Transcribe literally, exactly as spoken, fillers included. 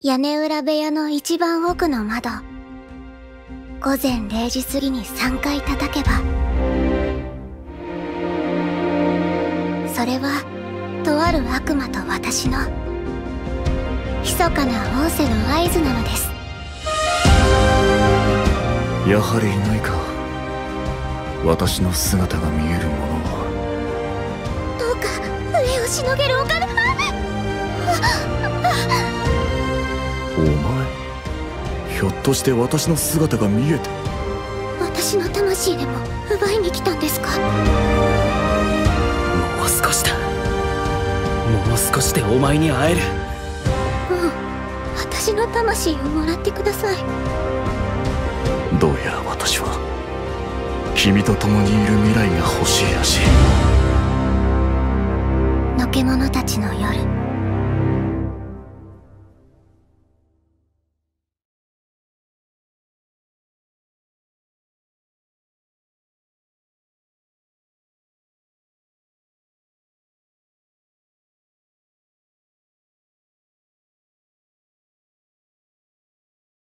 屋根裏部屋の一番奥の窓。午前れいじ過ぎにさんかい叩けば、それはとある悪魔と私の密かな仰せの合図なのです。やはりいないか。私の姿が見えるものは。どうか上をしのげるお方。お前、ひょっとして私の姿が見えて。私の魂でも奪いに来たんですか。もう少しだ。もう少しでお前に会える。もう私の魂をもらってください。どうやら私は君と共にいる未来が欲しいらしい。のけ者たちの夜。